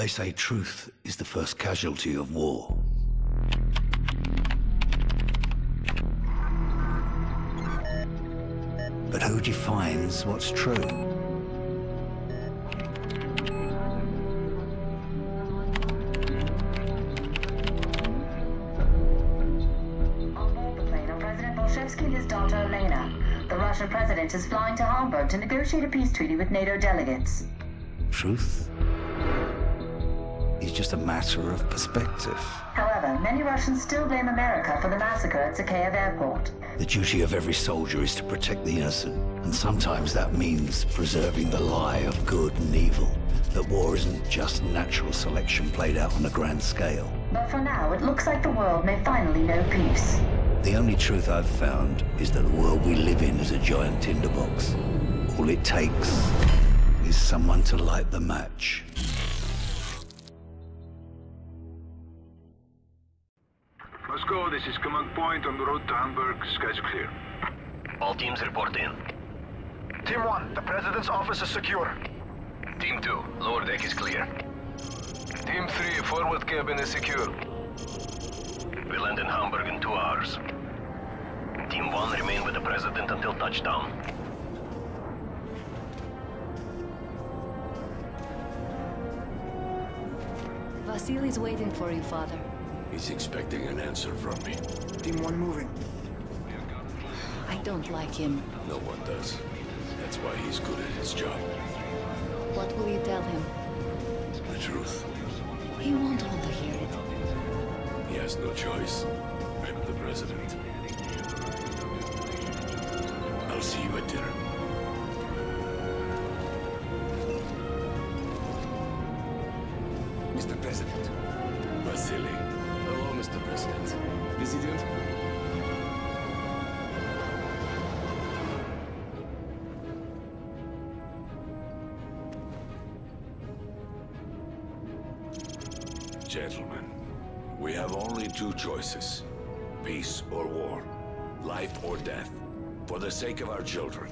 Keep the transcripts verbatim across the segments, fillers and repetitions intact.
They say truth is the first casualty of war. But who defines what's true? On board the plane are President Bolshevsky and his daughter Elena. The Russian president is flying to Hamburg to negotiate a peace treaty with NATO delegates. Truth is just a matter of perspective. However, many Russians still blame America for the massacre at Zakeyev Airport. The duty of every soldier is to protect the innocent, and sometimes that means preserving the lie of good and evil, that war isn't just natural selection played out on a grand scale. But for now, it looks like the world may finally know peace. The only truth I've found is that the world we live in is a giant tinderbox. All it takes is someone to light the match. Moscow, this is command point on the road to Hamburg. Skies clear. All teams report in. Team one, the president's office is secure. Team two, lower deck is clear. Team three, forward cabin is secure. We land in Hamburg in two hours. Team one, remain with the president until touchdown. Vasily's waiting for you, father. He's expecting an answer from me. Team one moving. I don't like him. No one does. That's why he's good at his job. What will you tell him? The truth. He won't want to hear it. He has no choice. I'm the president. I'll see you at dinner. Mister President. Vasily. Hello, Mister President. President? Gentlemen, we have only two choices. Peace or war. Life or death. For the sake of our children,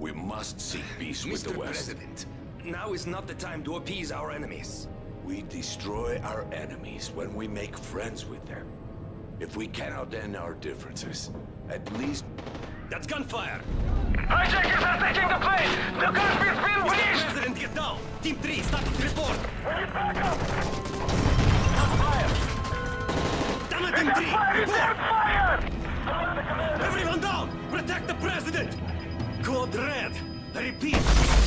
we must seek peace with the West. Mister President, now is not the time to appease our enemies. We destroy our enemies when we make friends with them. If we cannot end our differences, at least... That's gunfire! Hijackers are taking the plane! The country's been Mister President, get down! Team three, start with report! We need backup! Gunfire! Damn it, Team three! Fire. Report! Fire. Everyone down! Protect the President! Code Red! I repeat!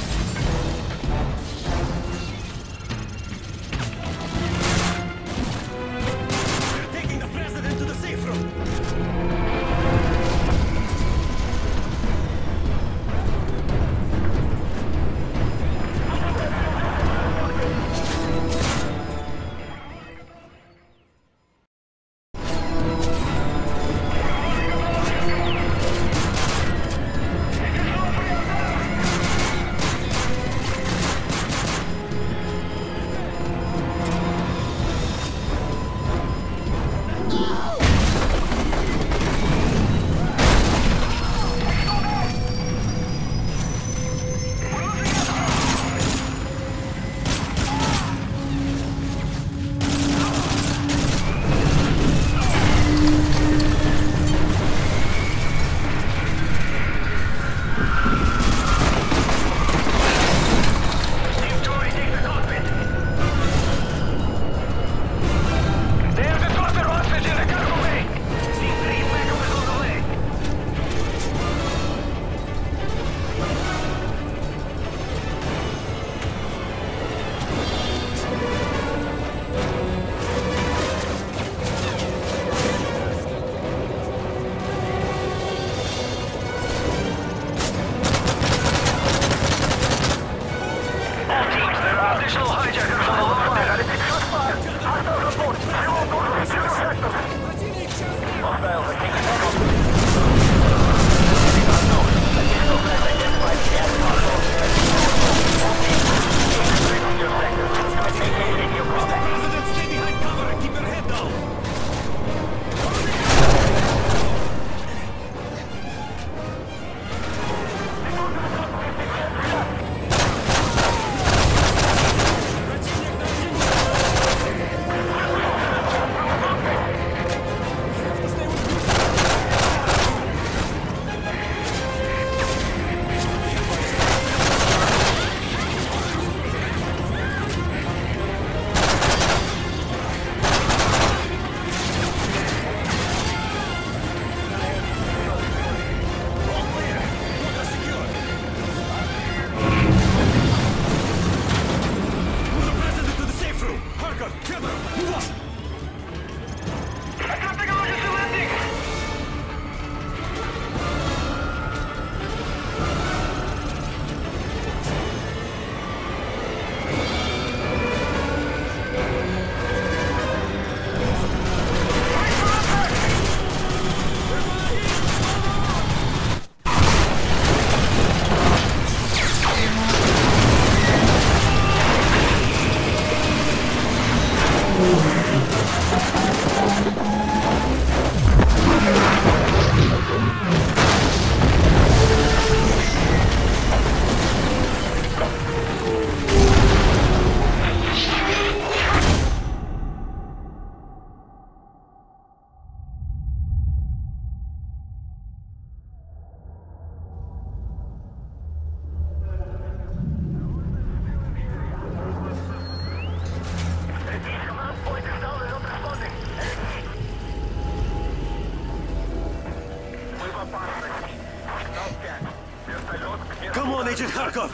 Major Kharkov,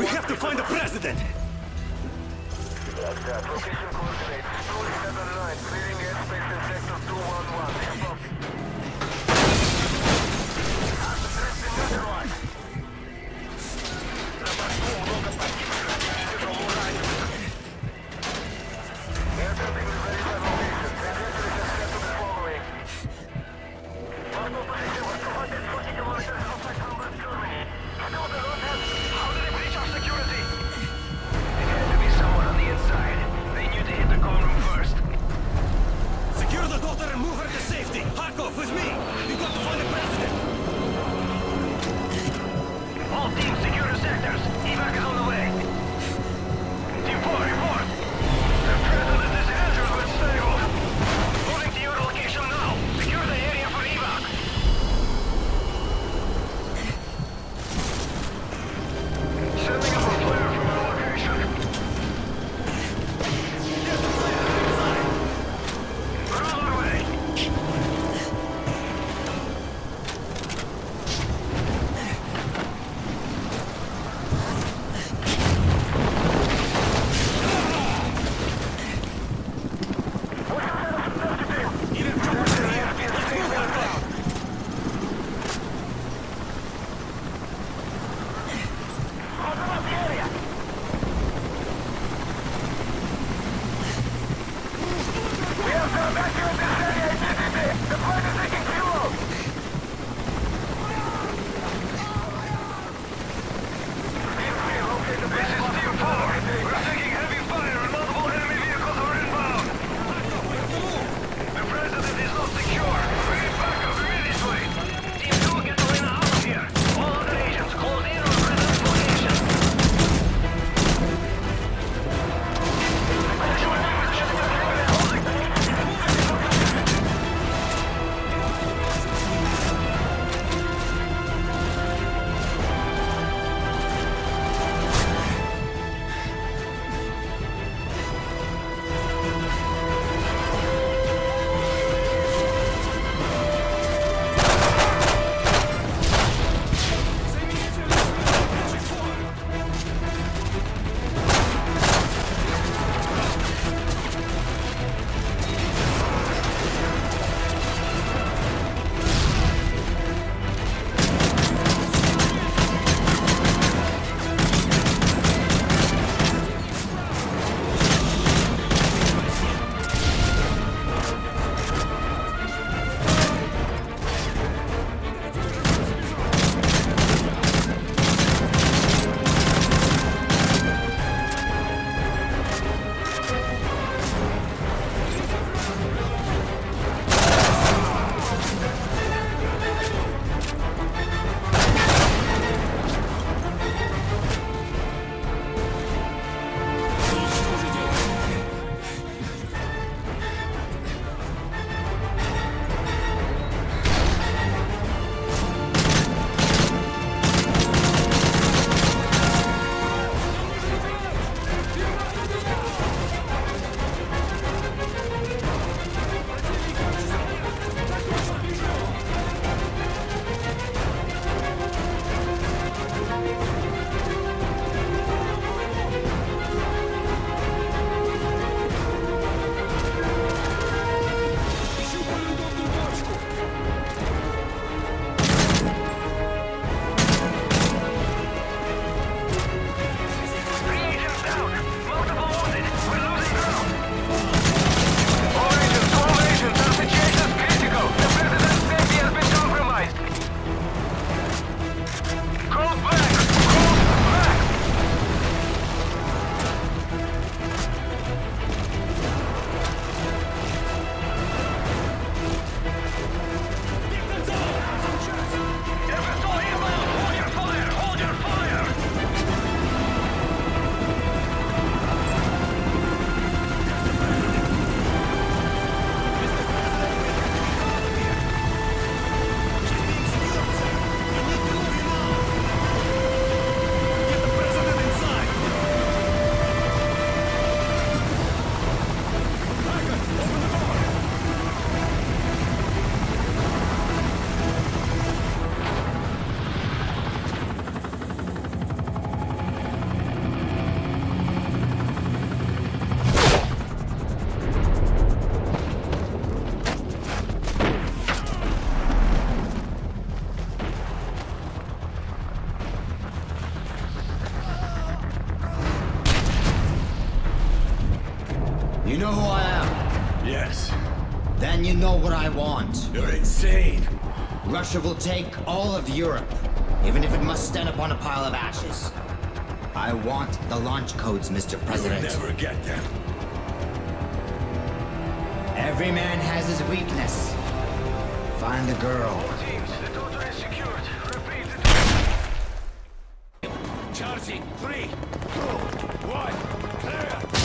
we have to find the president! Location coordinates two seven nine, clearing airspace in sector two one one. Copy. Ответственный взрыв! На борту много погибших и тяжело раненых. Это дегнозарит облокейшн. Предвидите сету фолловинг. Воздушная сила схватит сотни километров outside combat Germany. I know the road has. How do they breach our security? It had to be someone on the inside. They knew to hit the call room first. Secure the daughter and move her to safety. Kharkov, with me. We've got to find the president. All teams secure the sectors. Evac is on the way. Team four, report. The president is injured but stable. Moving to your location now. Secure the area for evac. Sending up a flare from our location. Get the flare inside. We're on our way. and you know what I want. You're insane. Russia will take all of Europe, even if it must stand upon a pile of ashes. I want the launch codes, Mister President. You'll never get them. Every man has his weakness. Find the girl. Teams, the daughter is secured. Repeat, the daughter. Charging. Three, two, one, clear.